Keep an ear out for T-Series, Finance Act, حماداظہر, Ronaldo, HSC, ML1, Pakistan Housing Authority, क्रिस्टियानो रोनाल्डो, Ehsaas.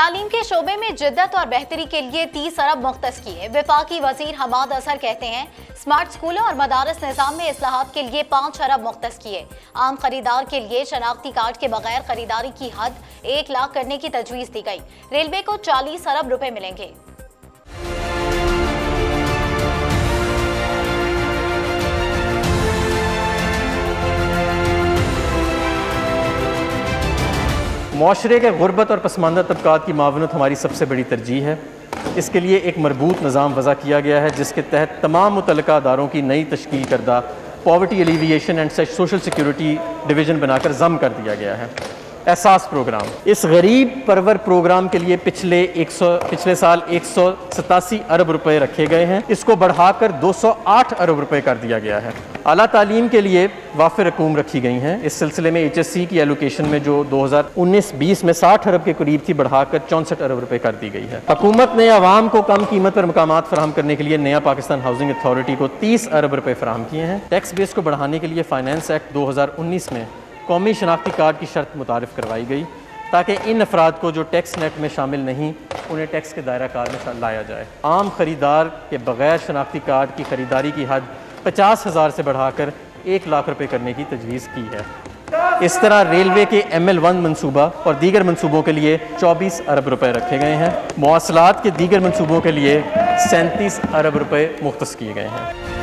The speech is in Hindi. तालीम के शोबे में जिद्दत और बेहतरी के लिए 30 अरब मुख्तस किए। वफाकी वजीर हम्माद अजहर कहते हैं स्मार्ट स्कूलों और मदारस निज़ाम में इस्लाहात के लिए 5 अरब मुख्तस किए। आम खरीदार के लिए शनाख्ती कार्ड के बगैर खरीदारी की हद 1 लाख करने की तजवीज़ दी गई। रेलवे को 40 अरब रुपए मिलेंगे। माशरे के गुरबत और पसमानदा तबकात की मावनत हमारी सबसे बड़ी तरजीह है। इसके लिए एक मरबूत निज़ाम वज़ा किया गया है जिसके तहत तमाम मुतलका अदारों की नई तश्कील करदा poverty alleviation and social security division बनाकर ज़म कर दिया गया है। एहसास प्रोग्राम, इस गरीब परवर प्रोग्राम के लिए पिछले साल 187 अरब रुपये रखे गए हैं। इसको बढ़ाकर 208 अरब रुपये कर दिया गया है। आला तालीम के लिए वाफिर रकूम रखी गई हैं। इस सिलसिले में HSC की एलोकेशन में जो 2019-20 में 60 अरब के करीब थी, बढ़ाकर 64 अरब रुपये कर दी गई है। हुकूमत ने आवाम को कम कीमत पर मकामात फराहम करने के लिए नया पाकिस्तान हाउसिंग अथॉरिटी को 30 अरब रुपये फराहम किए हैं। टैक्स बेस को बढ़ाने के लिए फाइनेंस एक्ट 2019 में कौमी शनाख्ती कार्ड की शर्त मुतारिफ करवाई गई ताकि इन अफराद को जो टैक्स नेट में शामिल नहीं, उन्हें टैक्स के दायरा कार में लाया जाए। आम खरीदार के बगैर शनाख्ती कार्ड की खरीदारी की हद 50,000 से बढ़ाकर 1 लाख रुपए करने की तजवीज़ की है। इस तरह रेलवे के ML1 मनसूबा और दीगर मनसूबों के लिए 24 अरब रुपए रखे गए हैं। मौसलात के दीगर मनसूबों के लिए 37 अरब रुपए मुख्तस किए गए हैं।